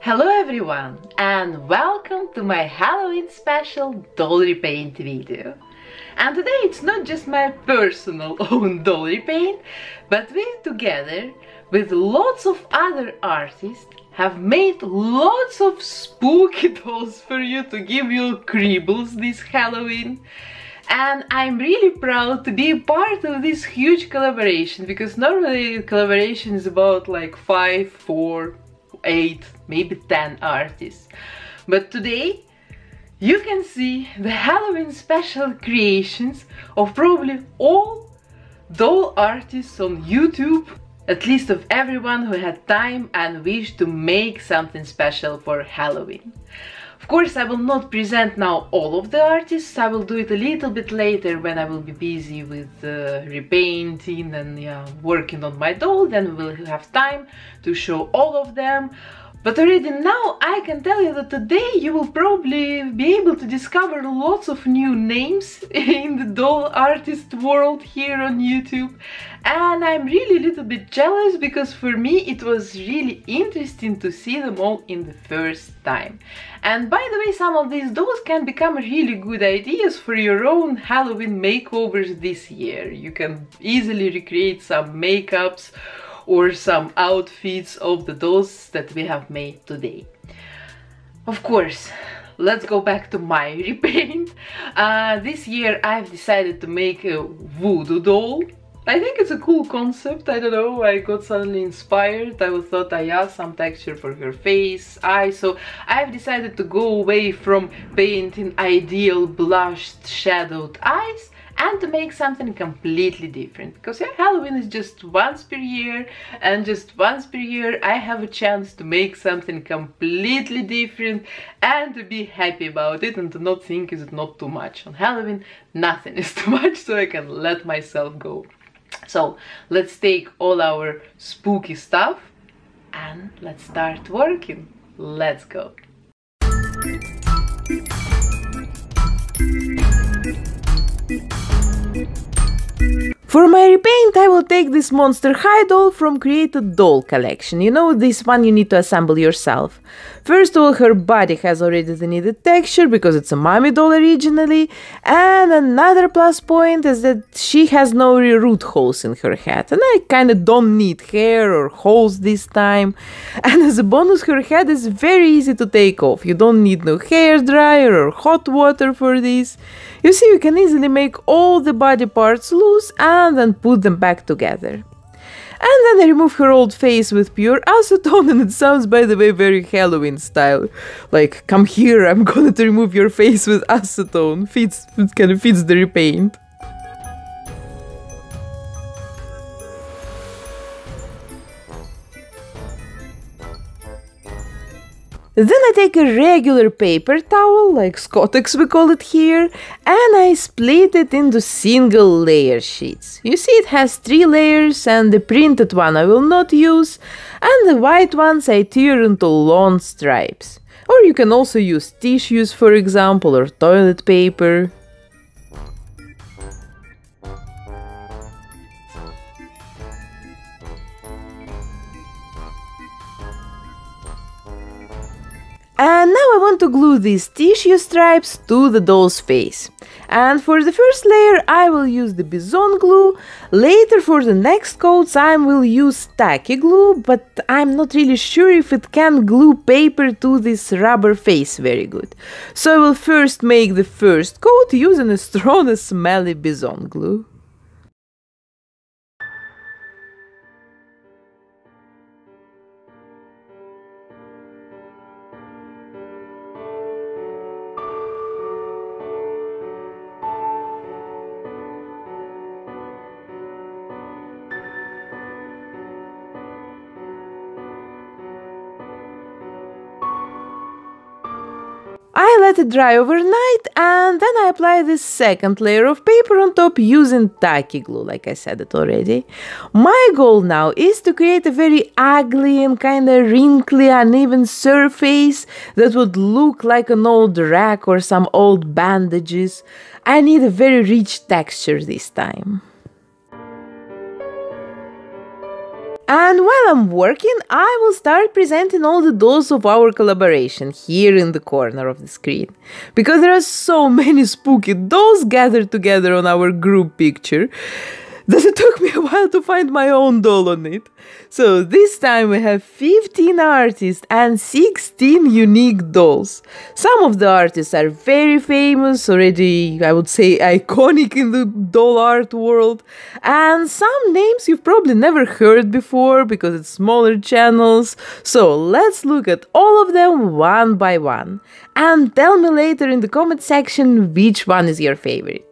Hello everyone and welcome to my Halloween special doll repaint video. And today it's not just my personal own doll repaint, but we together with lots of other artists have made lots of spooky dolls for you to give you creebles this Halloween. And I'm really proud to be a part of this huge collaboration, because normally collaboration is about like 5, 4, 8, maybe 10 artists. But today you can see the Halloween special creations of probably all doll artists on YouTube, at least of everyone who had time and wished to make something special for Halloween. Of course, I will not present now all of the artists. I will do it a little bit later when I will be busy with repainting and working on my doll. Then we will have time to show all of them. But already now I can tell you that today you will probably be able to discover lots of new names in the doll artist world here on YouTube. And I'm really a little bit jealous, because for me it was really interesting to see them all in the first time. And by the way, some of these dolls can become really good ideas for your own Halloween makeovers this year. You can easily recreate some makeups or some outfits of the dolls that we have made today. Of course, let's go back to my repaint. This year I've decided to make a voodoo doll. I think it's a cool concept, I don't know, I got suddenly inspired. I thought I asked some texture for her face, eyes, so I've decided to go away from painting ideal blushed shadowed eyes and to make something completely different, because yeah, Halloween is just once per year, and just once per year I have a chance to make something completely different and to be happy about it and to not think is it not too much. On Halloween nothing is too much, so I can let myself go. So let's take all our spooky stuff and let's start working. Let's go! For my repaint I will take this Monster High doll from Create a Doll Collection. You know, this one you need to assemble yourself. First of all, her body has already the needed texture because it's a mummy doll originally, and another plus point is that she has no root holes in her head, and I kinda don't need hair or holes this time. And as a bonus, her head is very easy to take off. You don't need no hairdryer or hot water for this. You see, you can easily make all the body parts loose and then put them back together. And then I remove her old face with pure acetone, and it sounds, by the way, very Halloween style. Like, come here, I'm gonna to remove your face with acetone. It kind of fits the repaint. Then I take a regular paper towel, like Scottex we call it here, and I split it into single layer sheets. You see, it has 3 layers, and the printed one I will not use, and the white ones I tear into long stripes. Or you can also use tissues, for example, or toilet paper. And now I want to glue these tissue stripes to the doll's face. And for the first layer I will use the bison glue. Later, for the next coats, I will use tacky glue, but I'm not really sure if it can glue paper to this rubber face very good. So I will first make the first coat using a strong and smelly bison glue. I let it dry overnight, and And then I apply this second layer of paper on top using tacky glue, like I said it already. My goal now is to create a very ugly and kind of wrinkly, uneven surface that would look like an old rack or some old bandages. I need a very rich texture this time. And while I'm working, I will start presenting all the dolls of our collaboration here in the corner of the screen. Because there are so many spooky dolls gathered together on our group picture that it took me a while to find my own doll on it. So this time we have 15 artists and 16 unique dolls. Some of the artists are very famous, already I would say iconic in the doll art world, and some names you've probably never heard before because it's smaller channels. So let's look at all of them one by one and tell me later in the comment section which one is your favorite.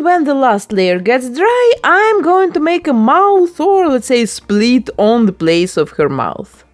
When the last layer gets dry, I'm going to make a mouth, or let's say split, on the place of her mouth.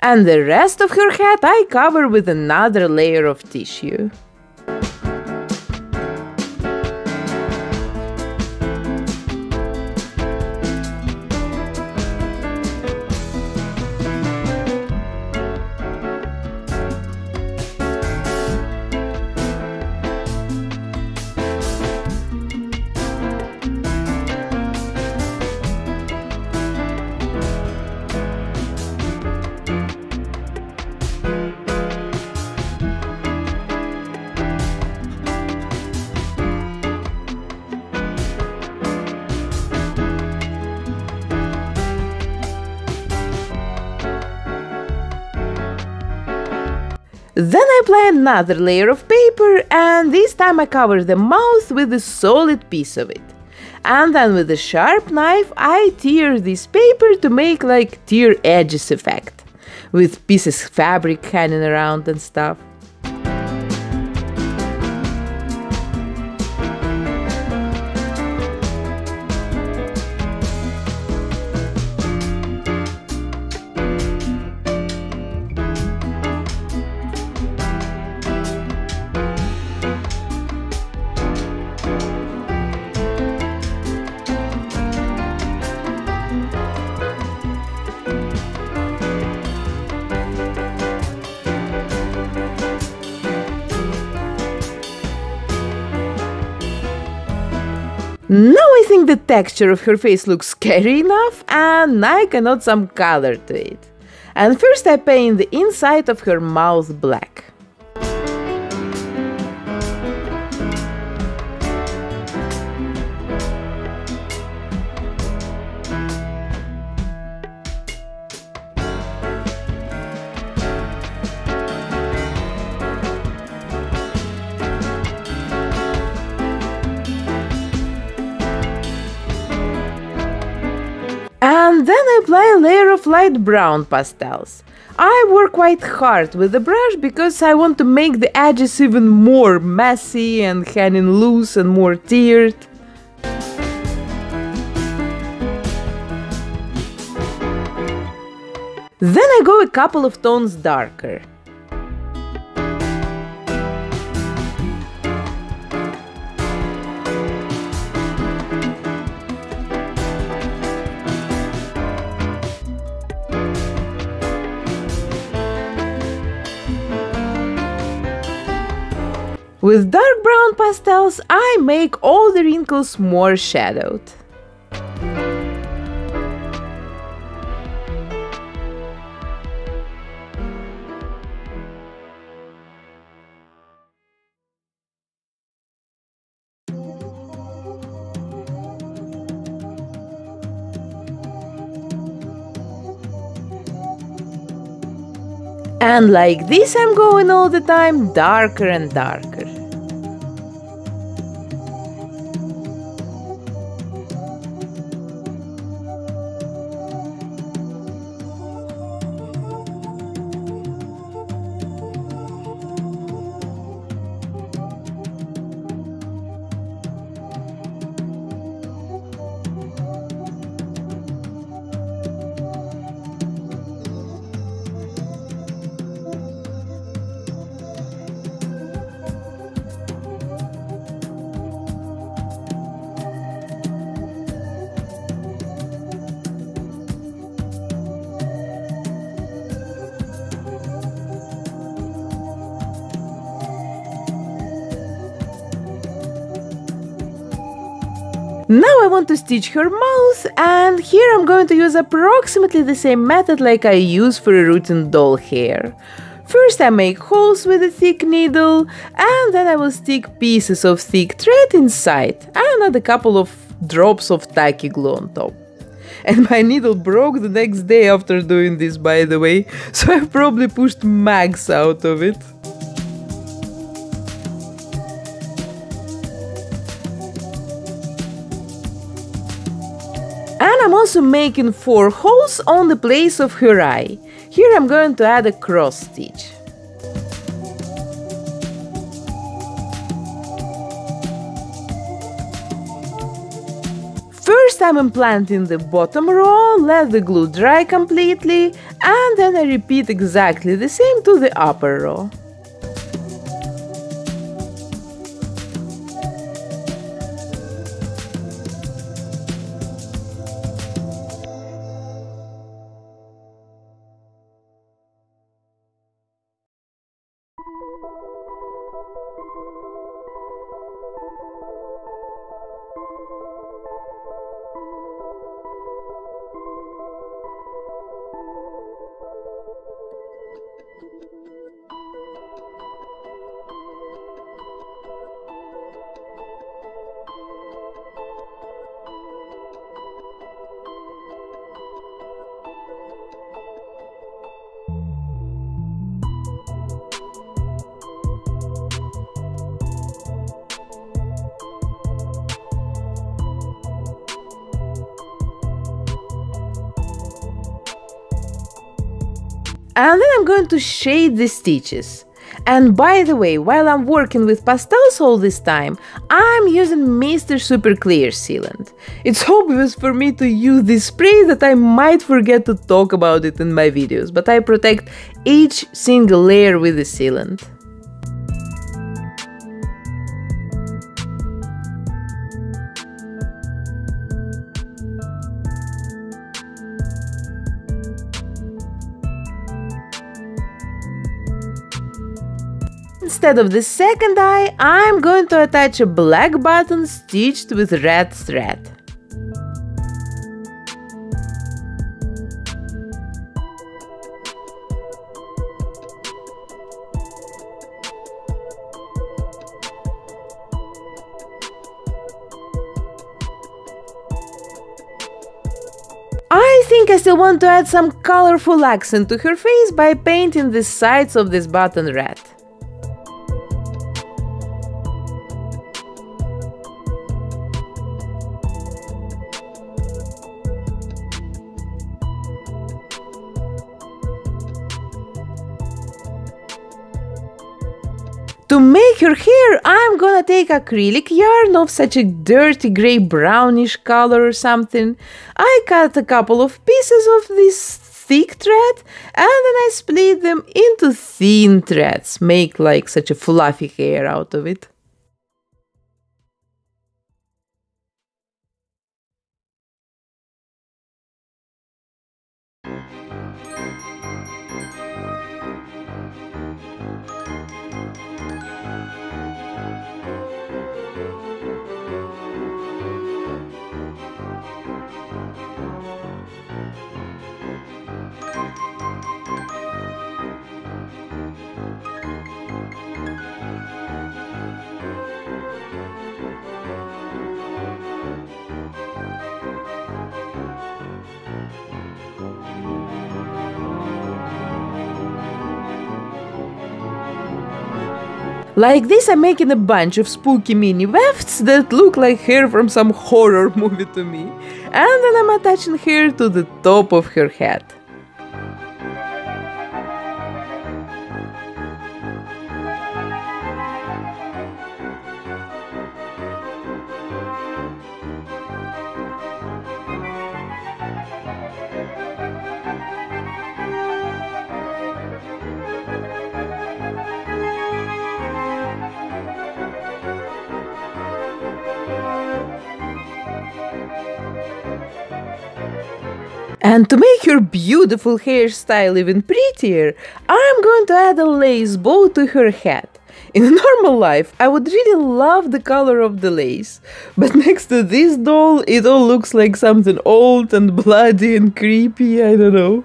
And the rest of her head I cover with another layer of tissue. Then I apply another layer of paper, and this time I cover the mouth with a solid piece of it. And then with a sharp knife I tear this paper to make like tear edges effect, with pieces of fabric hanging around and stuff. Now I think the texture of her face looks scary enough, and I can add some color to it. And first I paint the inside of her mouth black. And then I apply a layer of light brown pastels. I work quite hard with the brush because I want to make the edges even more messy and hanging loose and more tiered. Then I go a couple of tones darker. With dark brown pastels, I make all the wrinkles more shadowed. And like this, I'm going all the time darker and darker. Now I want to stitch her mouth, and here I'm going to use approximately the same method like I use for a routine doll hair. First I make holes with a thick needle, and then I will stick pieces of thick thread inside and add a couple of drops of tacky glue on top. And my needle broke the next day after doing this, by the way, so I probably pushed max out of it. I'm also making 4 holes on the place of her eye. Here I'm going to add a cross stitch. First I'm implanting the bottom row, let the glue dry completely, and then I repeat exactly the same to the upper row. and then I'm going to shade the stitches. And by the way, while I'm working with pastels all this time, I'm using Mr. Super Clear sealant. It's obvious for me to use this spray that I might forget to talk about it in my videos, but I protect each single layer with the sealant. Instead of the second eye, I'm going to attach a black button stitched with red thread. I think I still want to add some colorful accent to her face by painting the sides of this button red. To make her hair, I'm gonna take acrylic yarn of such a dirty grey brownish color or something. I cut a couple of pieces of this thick thread and then I split them into thin threads, make like such a fluffy hair out of it. Like this, I'm making a bunch of spooky mini wefts that look like hair from some horror movie to me. And then I'm attaching hair to the top of her head. And to make her beautiful hairstyle even prettier, I'm going to add a lace bow to her head. In normal life, I would really love the color of the lace, but next to this doll, it all looks like something old and bloody and creepy, I don't know.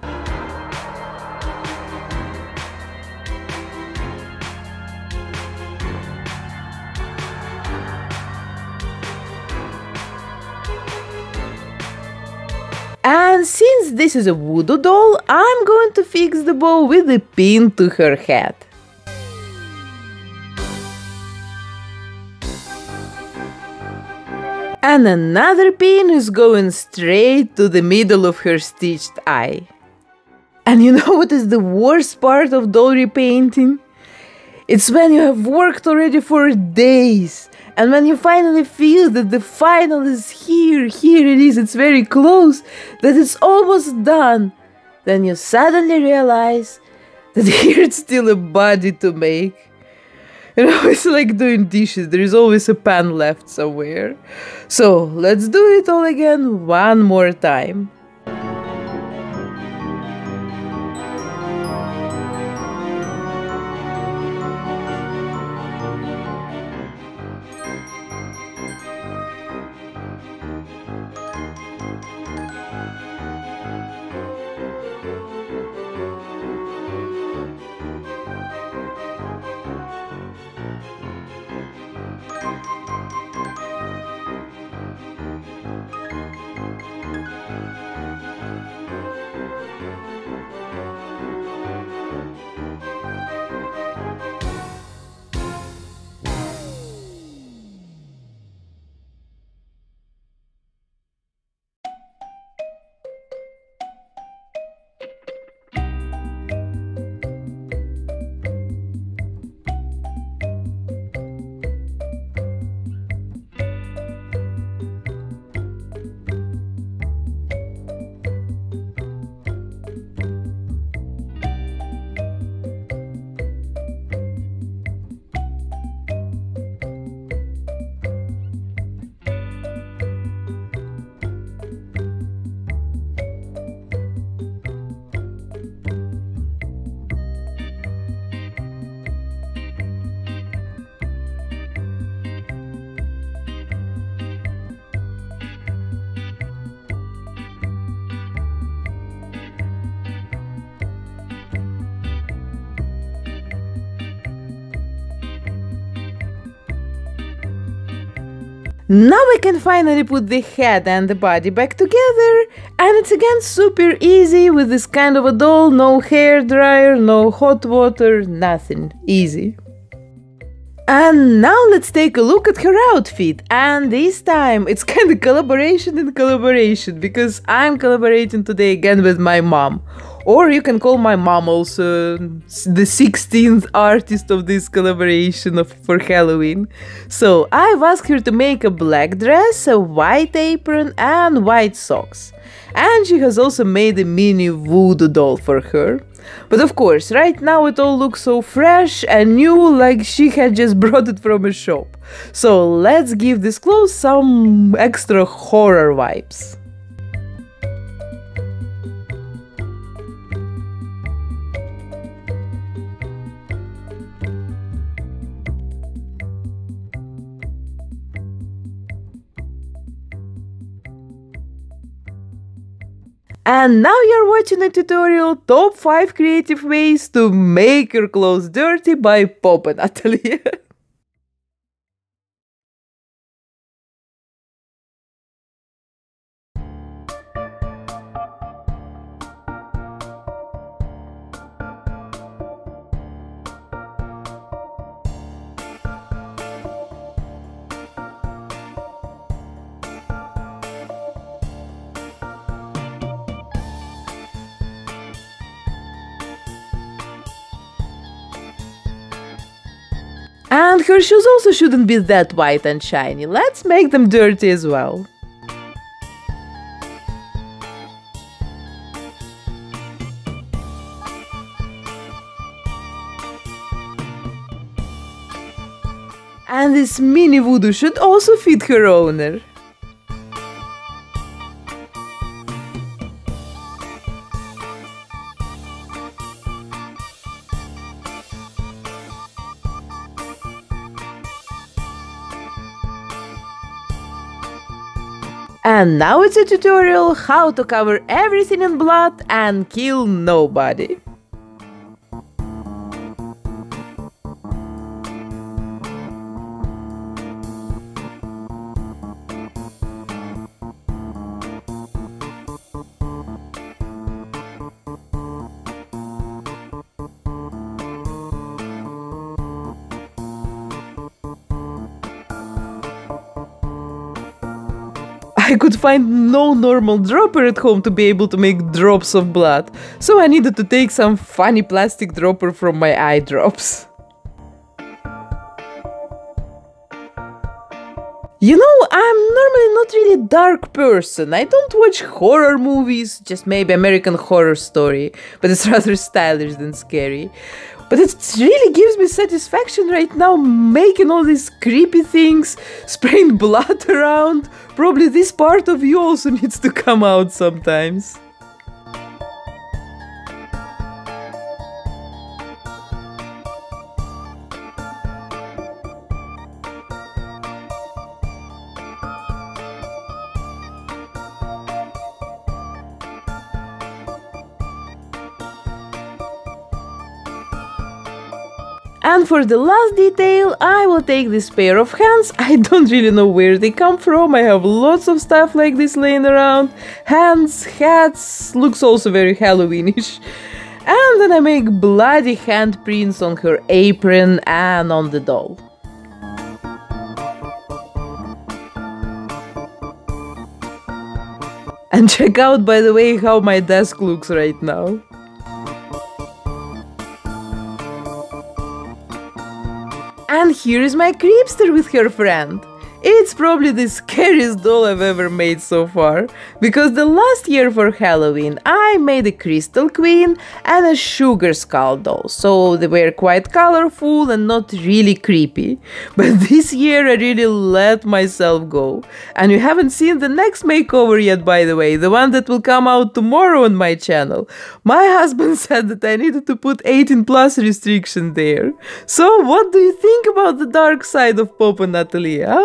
And since this is a voodoo doll, I'm going to fix the bow with a pin to her head. And another pin is going straight to the middle of her stitched eye. And you know what is the worst part of doll repainting? It's when you have worked already for days, and when you finally feel that the final is here it is, it's very close, that it's almost done, then you suddenly realize that here it's still a body to make. You know, it's like doing dishes, there is always a pan left somewhere. So let's do it all again one more time. Now we can finally put the head and the body back together, and it's again super easy with this kind of a doll, no hair dryer, no hot water, nothing, easy. And now let's take a look at her outfit, and this time it's kind of collaboration in collaboration, because I'm collaborating today again with my mom. Or you can call my mom also the 16th artist of this collaboration for Halloween. So I've asked her to make a black dress, a white apron and white socks. And she has also made a mini voodoo doll for her. But of course, right now it all looks so fresh and new, like she had just brought it from a shop. So let's give this clothes some extra horror vibes. And now you're watching a tutorial, Top 5 Creative Ways to Make Your Clothes Dirty by Poppen Atelier. And her shoes also shouldn't be that white and shiny. Let's make them dirty as well. And this mini voodoo should also fit her owner. And now it's a tutorial how to cover everything in blood and kill nobody. I could find no normal dropper at home to be able to make drops of blood, so I needed to take some funny plastic dropper from my eye drops. You know, I'm normally not really a dark person, I don't watch horror movies, just maybe American Horror Story, but it's rather stylish than scary. But it really gives me satisfaction right now making all these creepy things, spraying blood around. Probably this part of you also needs to come out sometimes. And for the last detail, I will take this pair of hands. I don't really know where they come from, I have lots of stuff like this laying around. Hands, hats, looks also very Halloweenish. And then I make bloody handprints on her apron and on the doll. And check out, by the way, how my desk looks right now. And here is my creepster with her friend. It's probably the scariest doll I've ever made so far, because the last year for Halloween I made a crystal queen and a sugar skull doll, so they were quite colorful and not really creepy. But this year I really let myself go. And you haven't seen the next makeover yet, by the way, the one that will come out tomorrow on my channel. My husband said that I needed to put 18+ restriction there. So what do you think about the dark side of Poppen Atelier?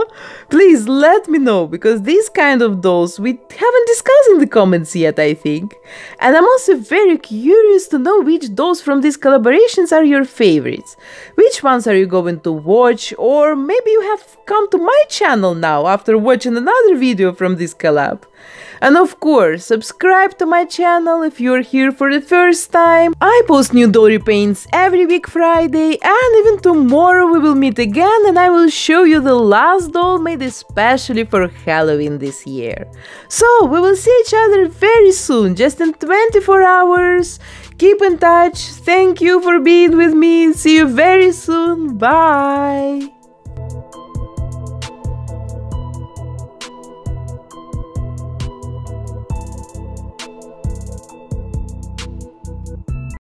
Please let me know, because these kind of dolls we haven't discussed in the comments yet, I think. And I'm also very curious to know which dolls from these collaborations are your favorites. Which ones are you going to watch, or maybe you have come to my channel now after watching another video from this collab. And of course, subscribe to my channel if you're here for the first time. I post new doll repaints every week Friday, and even tomorrow we will meet again and I will show you the last doll made especially for Halloween this year. So we will see each other very soon, just in 24 hours. Keep in touch, thank you for being with me, see you very soon, bye!